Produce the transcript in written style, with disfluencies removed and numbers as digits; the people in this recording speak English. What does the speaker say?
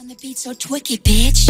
On the beat so twicky, bitch.